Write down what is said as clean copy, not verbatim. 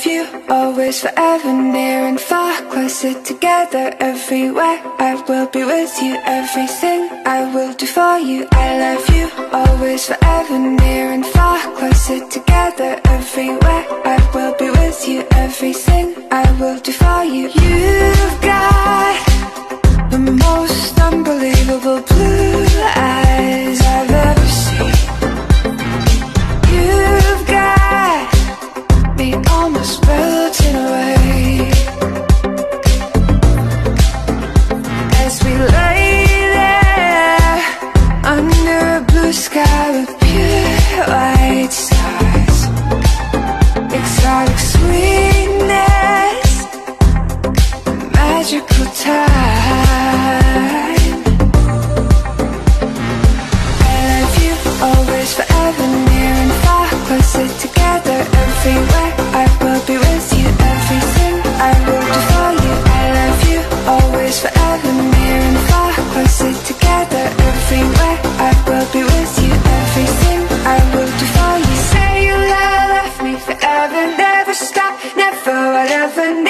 of you, always forever near and far, closer together everywhere. I will be with you, everything I will do for you. I love you, always forever near and far, closer together everywhere. I will be with you, everything I will do for you. You've got the most unbelievable blue eyes I've ever seen. You've got me almost melting away. As we lay there under a blue sky with pure white stars, exotic sweetness, magical time. Forever near and far, closer together everywhere. I will be with you, everything I will do for you. I love you, always forever near and far, closer together everywhere. I will be with you, everything I will do for you. Say you love me forever, never stop, never whatever.